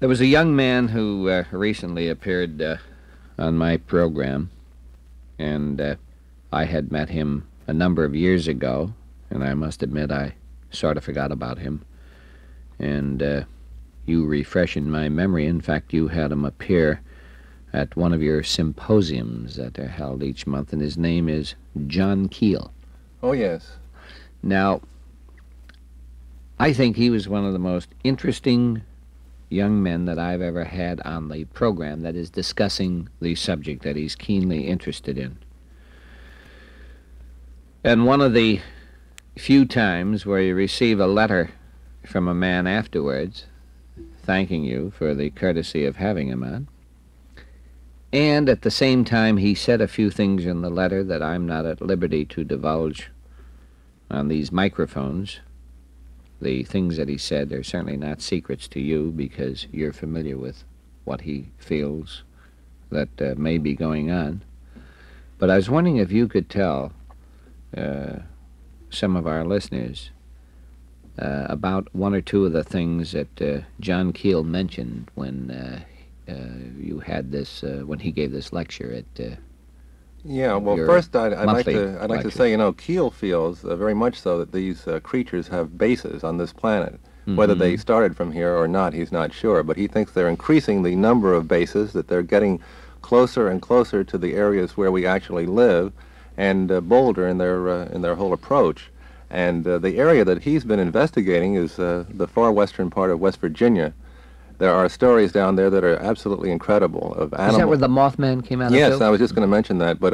There was a young man who recently appeared on my program, and I had met him a number of years ago, and I must admit I sort of forgot about him. And you refreshened my memory. In fact, you had him appear at one of your symposiums that are held each month, and his name is John Keel. Oh, yes. Now, I think he was one of the most interesting young men that I've ever had on the program, that is, discussing the subject that he's keenly interested in. And one of the few times where you receive a letter from a man afterwards thanking you for the courtesy of having him on, and at the same time he said a few things in the letter that I'm not at liberty to divulge on these microphones. The things that he said are certainly not secrets to you, because you're familiar with what he feels that may be going on. But I was wondering if you could tell some of our listeners about one or two of the things that John Keel mentioned when you had this, when he gave this lecture at. Yeah, well, first I'd like to say, you know, Keel feels very much so that these creatures have bases on this planet. Mm-hmm. Whether they started from here or not, he's not sure, but he thinks they're increasing the number of bases, that they're getting closer and closer to the areas where we actually live, and bolder in their whole approach. And the area that he's been investigating is the far western part of West Virginia. There are stories down there that are absolutely incredible of animals. Is that where the Mothman came out of? Yes, I was just going to mention that, but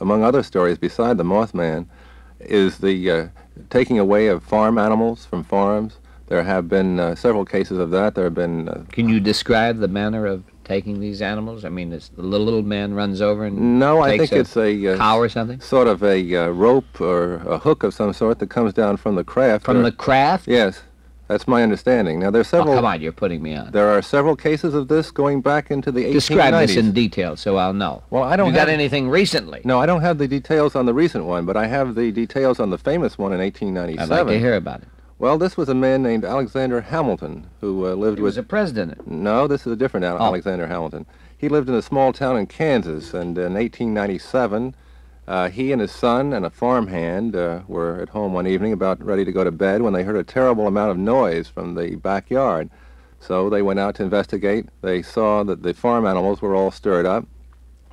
among other stories beside the Mothman is the taking away of farm animals from farms. There have been several cases of that. There have been... Can you describe the manner of taking these animals? I mean, it's the little man runs over and I think it's a cow or something? Sort of a rope or a hook of some sort that comes down from the craft. From the craft? Yes. That's my understanding. Now, there are several... Oh, come on, you're putting me on. There are several cases of this going back into the 1890s. Describe this in detail so I'll know. Well, I don't have... You got anything recently? No, I don't have the details on the recent one, but I have the details on the famous one in 1897. I'd like to hear about it. Well, this was a man named Alexander Hamilton who lived with... He was a president. No, this is a different Alexander Hamilton. He lived in a small town in Kansas, and in 1897... he and his son and a farmhand were at home one evening about ready to go to bed when they heard a terrible amount of noise from the backyard. So they went out to investigate. They saw that the farm animals were all stirred up,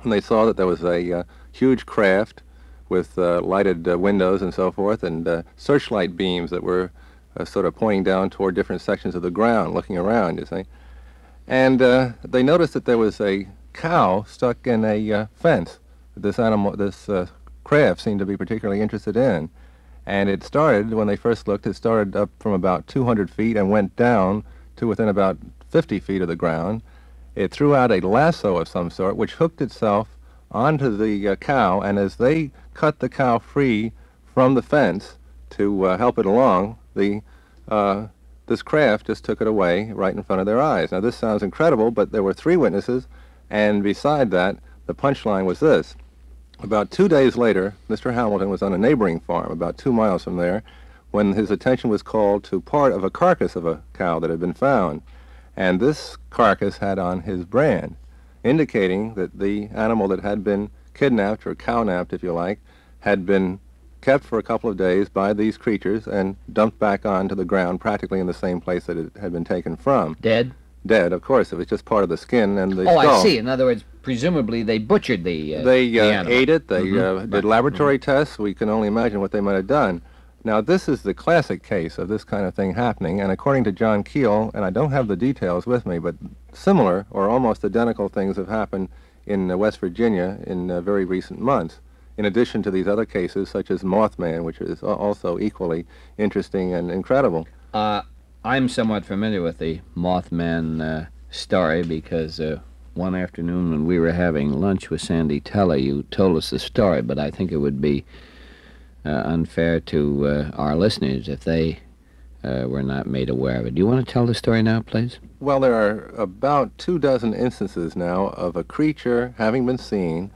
and they saw that there was a huge craft with lighted windows and so forth, and searchlight beams that were sort of pointing down toward different sections of the ground, looking around, you see. And they noticed that there was a cow stuck in a fence. This craft seemed to be particularly interested in, and it started, when they first looked, it started up from about 200 feet and went down to within about 50 feet of the ground. It threw out a lasso of some sort, which hooked itself onto the cow, and as they cut the cow free from the fence to help it along, this craft just took it away right in front of their eyes. Now, this sounds incredible, but there were three witnesses, and beside that, the punchline was this. About 2 days later, Mr. Hamilton was on a neighboring farm, about 2 miles from there, when his attention was called to part of a carcass of a cow that had been found. And this carcass had on his brand, indicating that the animal that had been kidnapped, or cow-napped, if you like, had been kept for a couple of days by these creatures and dumped back onto the ground practically in the same place that it had been taken from. Dead? Dead, of course. It was just part of the skin and the skull. Oh, I see. In other words, presumably they butchered the the animal. They ate it. They did laboratory tests. We can only imagine what they might have done. Now, this is the classic case of this kind of thing happening, and according to John Keel, and I don't have the details with me, but similar or almost identical things have happened in West Virginia in very recent months, in addition to these other cases such as Mothman, which is also equally interesting and incredible. I'm somewhat familiar with the Mothman story because one afternoon when we were having lunch with Sandy Teller, you told us the story, but I think it would be unfair to our listeners if they were not made aware of it. Do you want to tell the story now, please? Well, there are about 2 dozen instances now of a creature having been seen,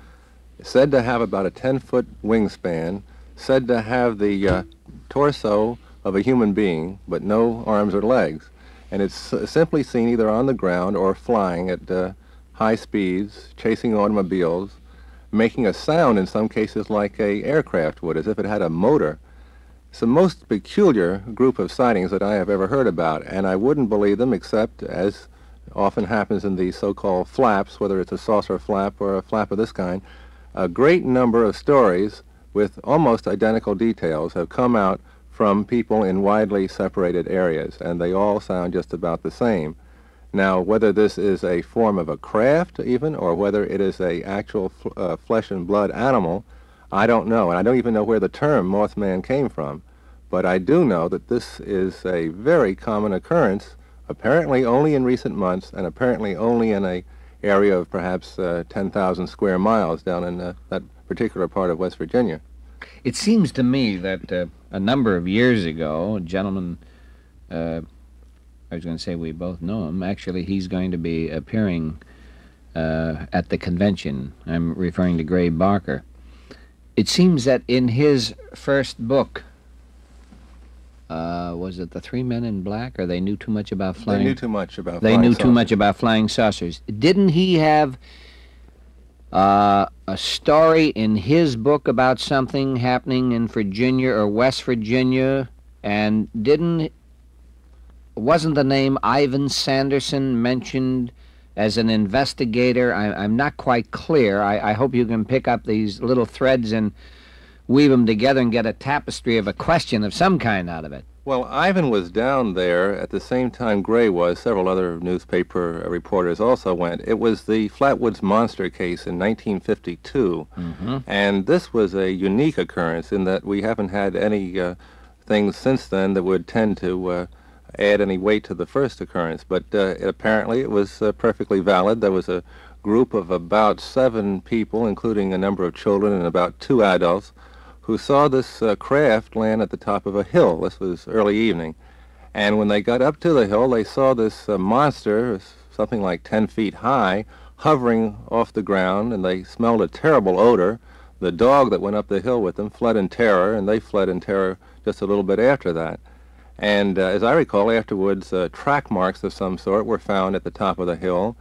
said to have about a 10-foot wingspan, said to have the torso of a human being, but no arms or legs. and it's simply seen either on the ground or flying at high speeds, chasing automobiles, making a sound in some cases like an aircraft would, as if it had a motor. It's the most peculiar group of sightings that I have ever heard about, and I wouldn't believe them except, as often happens in these so-called flaps, whether it's a saucer flap or a flap of this kind, a great number of stories with almost identical details have come out from people in widely separated areas, and they all sound just about the same. Now, whether this is a form of a craft, even, or whether it is an actual flesh and blood animal, I don't know, and I don't even know where the term Mothman came from. But I do know that this is a very common occurrence, apparently only in recent months, and apparently only in an area of perhaps 10,000 square miles down in that particular part of West Virginia. It seems to me that a number of years ago, a gentleman... I was going to say we both know him. Actually, he's going to be appearing at the convention. I'm referring to Gray Barker. It seems that in his first book, was it The Three Men in Black, or They Knew Too Much About Flying... They Knew Too Much About Flying Saucers. They Knew Too Much About Flying Saucers. Didn't he have a story in his book about something happening in Virginia or West Virginia, and didn't... Wasn't the name Ivan Sanderson mentioned as an investigator? I'm not quite clear. I hope you can pick up these little threads and weave them together and get a tapestry of a question of some kind out of it. Well, Ivan was down there at the same time Gray was. Several other newspaper reporters also went. It was the Flatwoods Monster case in 1952, and this was a unique occurrence in that we haven't had any things since then that would tend to... add any weight to the first occurrence, but apparently it was perfectly valid. There was a group of about 7 people, including a number of children and about 2 adults, who saw this craft land at the top of a hill. This was early evening, and when they got up to the hill, they saw this monster, something like 10 feet high, hovering off the ground, and they smelled a terrible odor. The dog that went up the hill with them fled in terror, and they fled in terror just a little bit after that. And as I recall, afterwards, track marks of some sort were found at the top of the hill,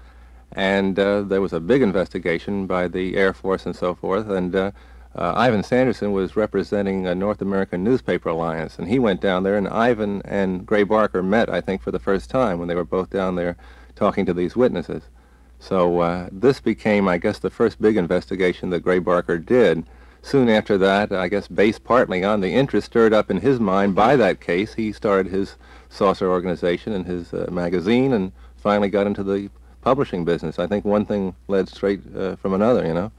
and there was a big investigation by the Air Force and so forth, and Ivan Sanderson was representing a North American Newspaper Alliance, and he went down there, and Ivan and Gray Barker met, I think, for the first time when they were both down there talking to these witnesses. So this became, I guess, the first big investigation that Gray Barker did. Soon after that, I guess based partly on the interest stirred up in his mind by that case, he started his saucer organization and his magazine and finally got into the publishing business. I think one thing led straight from another, you know.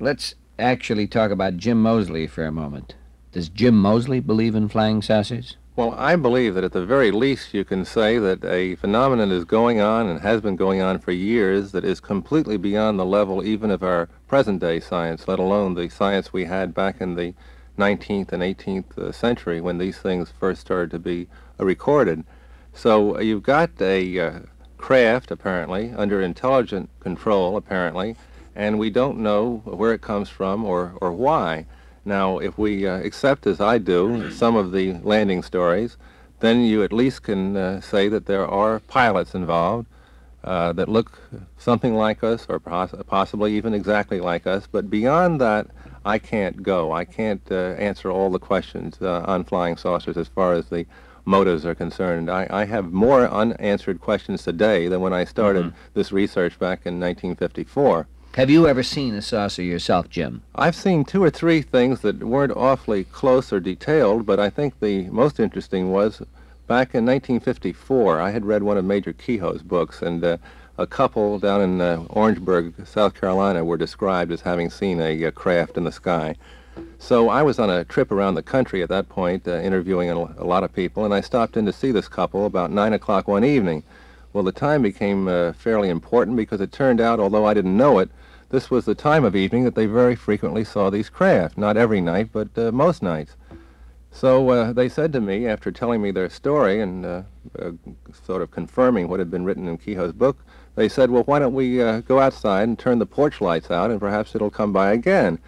Let's actually talk about Jim Moseley for a moment. Does Jim Moseley believe in flying saucers? Well, I believe that at the very least you can say that a phenomenon is going on and has been going on for years that is completely beyond the level even of our present-day science, let alone the science we had back in the 19th and 18th century when these things first started to be recorded. So you've got a craft, apparently, under intelligent control, apparently, and we don't know where it comes from or why. Now, if we accept, as I do, some of the landing stories, then you at least can say that there are pilots involved that look something like us or possibly even exactly like us. But beyond that, I can't go. I can't answer all the questions on flying saucers as far as the motives are concerned. I have more unanswered questions today than when I started this research back in 1954. Have you ever seen a saucer yourself, Jim? I've seen 2 or 3 things that weren't awfully close or detailed, but I think the most interesting was back in 1954. I had read one of Major Kehoe's books, and a couple down in Orangeburg, South Carolina, were described as having seen a craft in the sky. So I was on a trip around the country at that point, interviewing a lot of people, and I stopped in to see this couple about 9 o'clock one evening. Well, the time became fairly important because it turned out, although I didn't know it, this was the time of evening that they very frequently saw these craft. Not every night, but most nights. So they said to me, after telling me their story and sort of confirming what had been written in Kehoe's book, they said, well, why don't we go outside and turn the porch lights out and perhaps it'll come by again.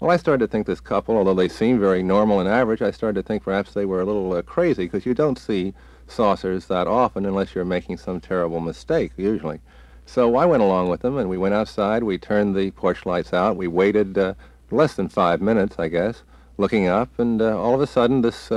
Well, I started to think this couple, although they seemed very normal and average, I started to think perhaps they were a little crazy, because you don't see saucers that often unless you're making some terrible mistake, usually. So I went along with them, and we went outside, we turned the porch lights out, we waited less than 5 minutes, I guess, looking up, and all of a sudden this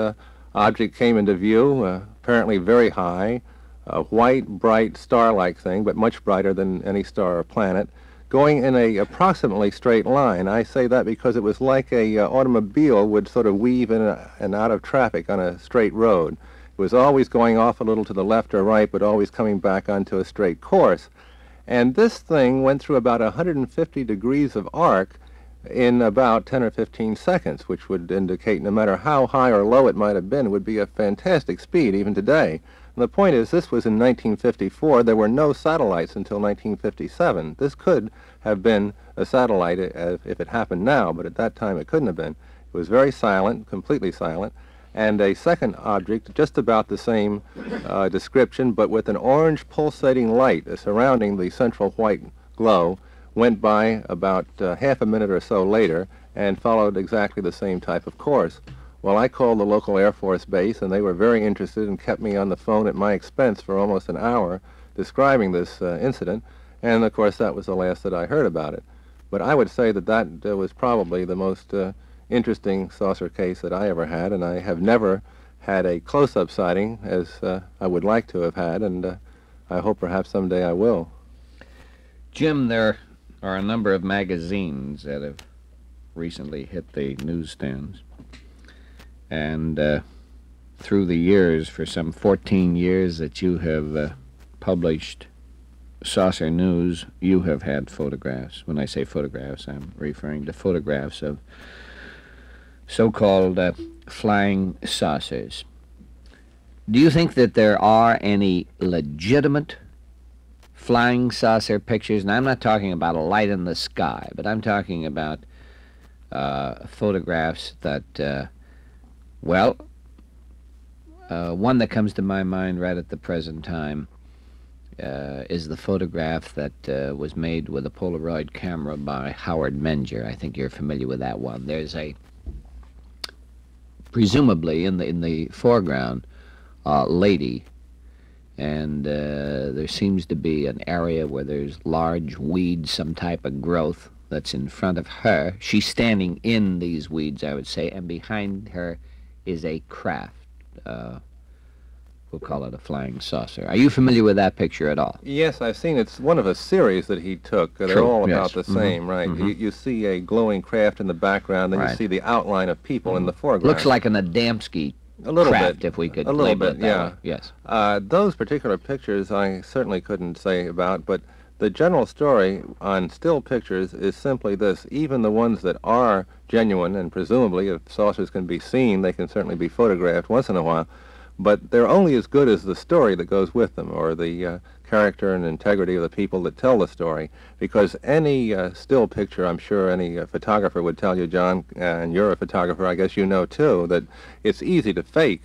object came into view, apparently very high, a white, bright, star-like thing, but much brighter than any star or planet, going in a approximately straight line. I say that because it was like a automobile would sort of weave in and out of traffic on a straight road. It was always going off a little to the left or right, but always coming back onto a straight course. And this thing went through about 150 degrees of arc in about 10 or 15 seconds, which would indicate no matter how high or low it might have been, it would be a fantastic speed even today. And the point is, this was in 1954. There were no satellites until 1957. This could have been a satellite if it happened now, but at that time it couldn't have been. It was very silent, completely silent. And a second object, just about the same description, but with an orange pulsating light surrounding the central white glow, went by about half a minute or so later and followed exactly the same type of course. Well, I called the local Air Force base, and they were very interested and kept me on the phone at my expense for almost an hour describing this incident, and of course that was the last that I heard about it. But I would say that that was probably the most interesting saucer case that I ever had, and I have never had a close-up sighting as I would like to have had, and I hope perhaps someday I will. Jim, there are a number of magazines that have recently hit the newsstands. And through the years, for some 14 years that you have published Saucer News, you have had photographs. When I say photographs, I'm referring to photographs of so-called flying saucers. Do you think that there are any legitimate flying saucer pictures? And I'm not talking about a light in the sky, but I'm talking about photographs that... Well, one that comes to my mind right at the present time is the photograph that was made with a Polaroid camera by Howard Menger. I think you're familiar with that one. There's a, presumably in the foreground, lady, and there seems to be an area where there's large weeds, some type of growth that's in front of her. She's standing in these weeds, I would say, and behind her is a craft. We'll call it a flying saucer. Are you familiar with that picture at all? Yes, I've seen it. It's one of a series that he took. They're all about the same, right? You see a glowing craft in the background, then you see the outline of people in the foreground. Looks like an Adamski craft, if we could label it that way. Yes. Those particular pictures I certainly couldn't say about, but the general story on still pictures is simply this. Even the ones that are genuine, and presumably if saucers can be seen, they can certainly be photographed once in a while, but they're only as good as the story that goes with them, or the character and integrity of the people that tell the story. Because any still picture, I'm sure any photographer would tell you, John, and you're a photographer, I guess you know too, that it's easy to fake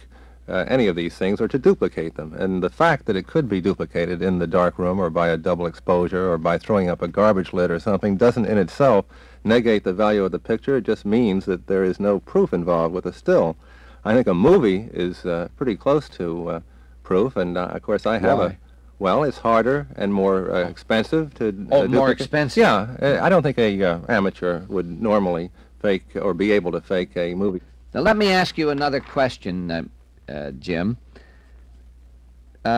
any of these things, or to duplicate them. And the fact that it could be duplicated in the dark room, or by a double exposure, or by throwing up a garbage lid or something, doesn't in itself negate the value of the picture. It just means that there is no proof involved with a still. I think a movie is pretty close to proof, and of course I have a... Well, it's harder and more expensive to duplicate. More expensive? Yeah. I don't think a amateur would normally fake, or be able to fake, a movie. Now let me ask you another question, Jim. We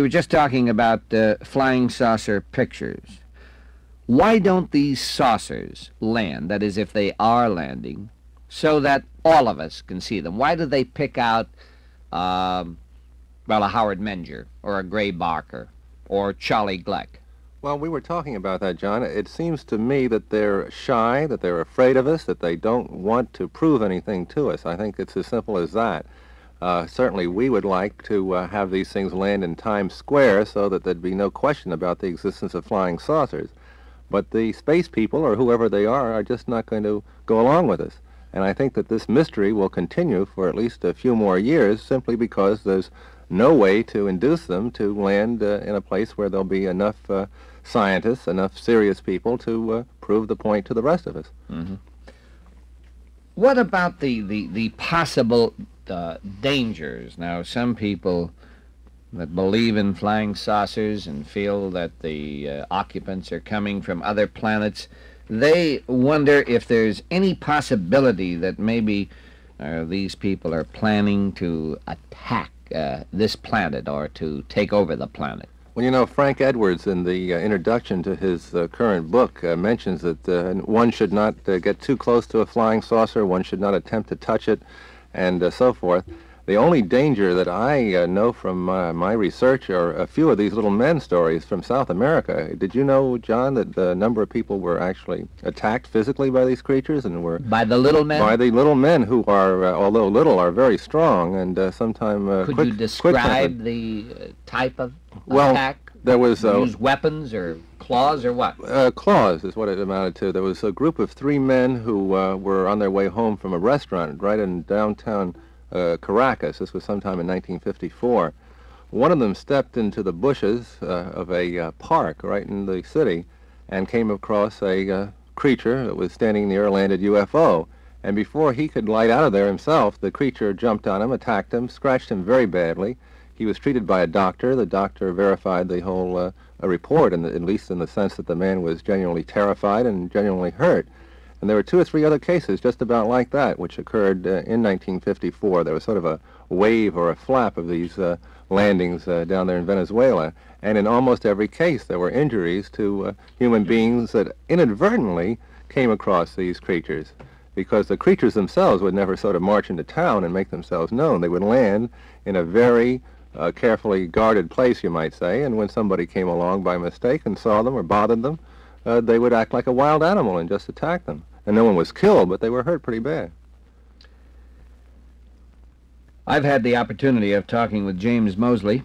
were just talking about flying saucer pictures. Why don't these saucers land, that is, if they are landing, so that all of us can see them? Why do they pick out, well, a Howard Menger, or a Gray Barker, or Charlie Gleck? Well, we were talking about that, John. It seems to me that they're shy, that they're afraid of us, that they don't want to prove anything to us. I think it's as simple as that. Certainly we would like to have these things land in Times Square so that there'd be no question about the existence of flying saucers. But the space people, or whoever they are just not going to go along with us. And I think that this mystery will continue for at least a few more years, simply because there's no way to induce them to land in a place where there'll be enough scientists, enough serious people to prove the point to the rest of us. What about the possible dangers. Now, some people that believe in flying saucers and feel that the occupants are coming from other planets, they wonder if there's any possibility that maybe these people are planning to attack this planet or to take over the planet. Well, you know, Frank Edwards, in the introduction to his current book, mentions that one should not get too close to a flying saucer, one should not attempt to touch it, and so forth. The only danger that I know from my research are a few of these little men stories from South America. Did you know, John, that the number of people were actually attacked physically by these creatures and were... By the little men? By the little men who are, although little, are very strong and sometimes... Could you describe the type of attack? There was... used weapons or claws or what? Claws is what it amounted to. There was a group of three men who were on their way home from a restaurant right in downtown... Caracas. This was sometime in 1954. One of them stepped into the bushes of a park right in the city and came across a creature that was standing near a landed UFO. And before he could light out of there himself, the creature jumped on him, attacked him, scratched him very badly. He was treated by a doctor. The doctor verified the whole report, at least in the sense that the man was genuinely terrified and genuinely hurt. And there were two or three other cases just about like that, which occurred in 1954. There was sort of a wave or a flap of these landings down there in Venezuela. And in almost every case, there were injuries to human beings that inadvertently came across these creatures, because the creatures themselves would never sort of march into town and make themselves known. They would land in a very carefully guarded place, you might say, and when somebody came along by mistake and saw them or bothered them, they would act like a wild animal and just attack them. And no one was killed, but they were hurt pretty bad. I've had the opportunity of talking with James Moseley,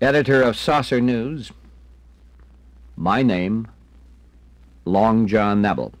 editor of Saucer News. My name, Long John Nebel.